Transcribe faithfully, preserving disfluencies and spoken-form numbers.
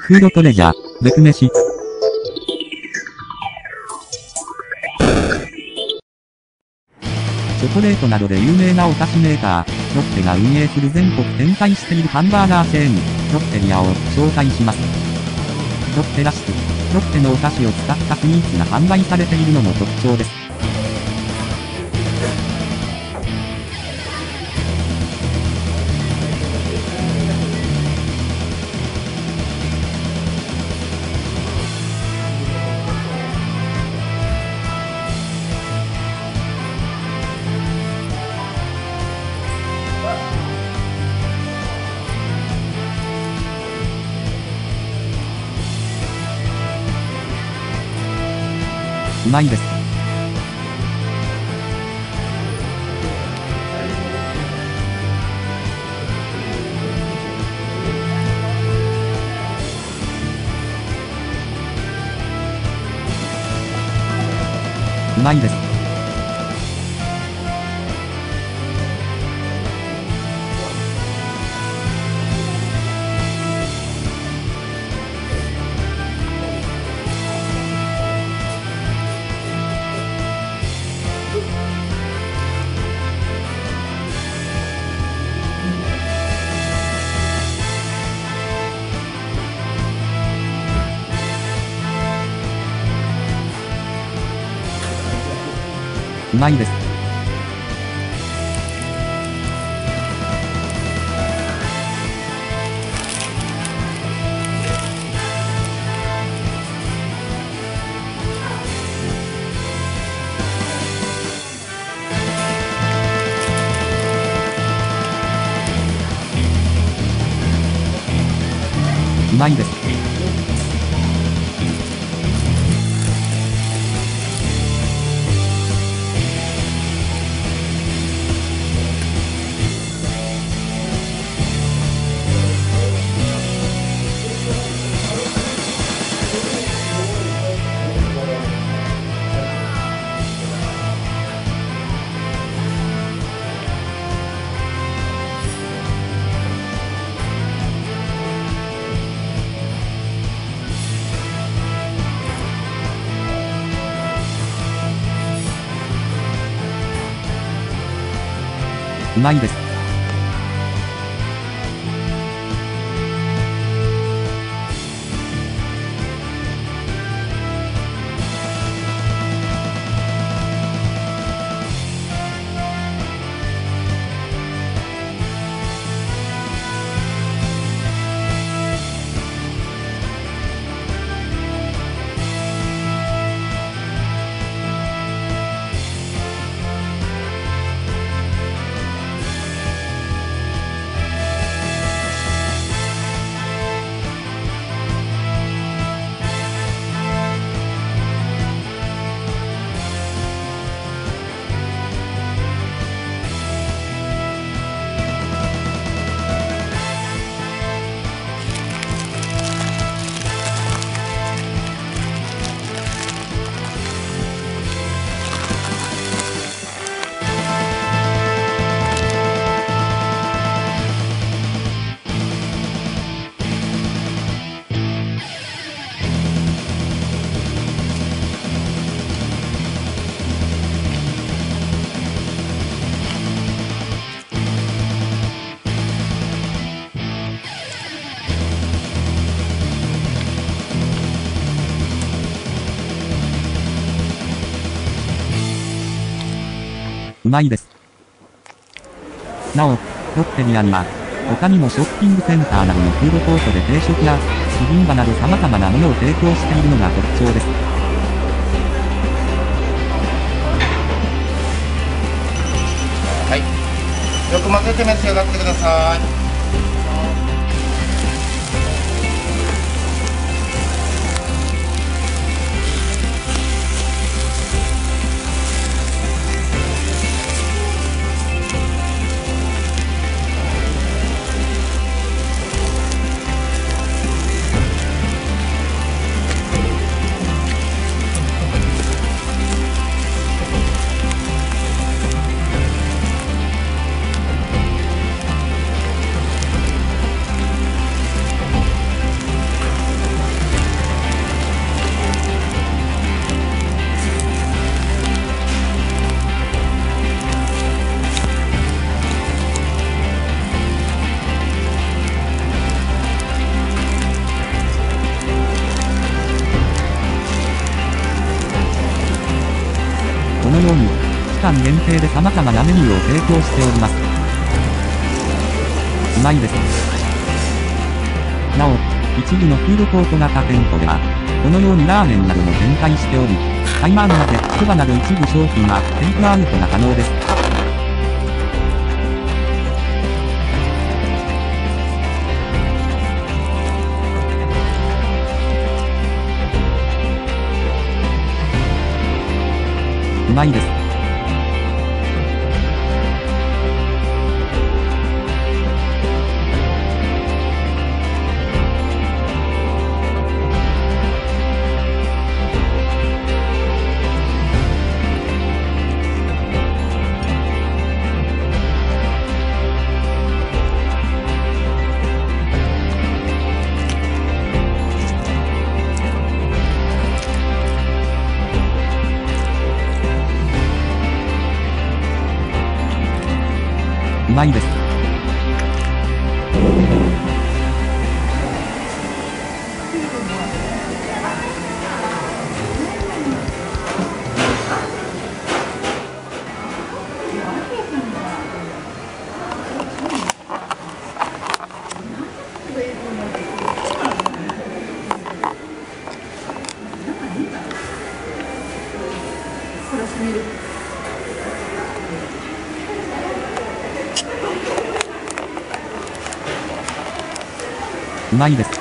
フードトレジャー、ルク飯。チョコレートなどで有名なお菓子メーカー、ロッテが運営する全国展開しているハンバーガーチェーン、ロッテリアを紹介します。ロッテらしく、ロッテのお菓子を使ったスイーツが販売されているのも特徴です。うまいです。うまいです。うまいです。うまいです。うまいです。うまいです。なお、ロッテリアには、他にもショッピングセンターなどのフードコートで定食や、ビビンバなど様々なものを提供しているのが特徴です。よく混ぜて召し上がってください。このように、期間限定で様々なメニューを提供しております。うまいです。なお、一部のフードコート型店舗では、このようにラーメンなども展開しており、台湾までそばなど一部商品はテイクアウトが可能です。うまいです。うまいです。うまいです。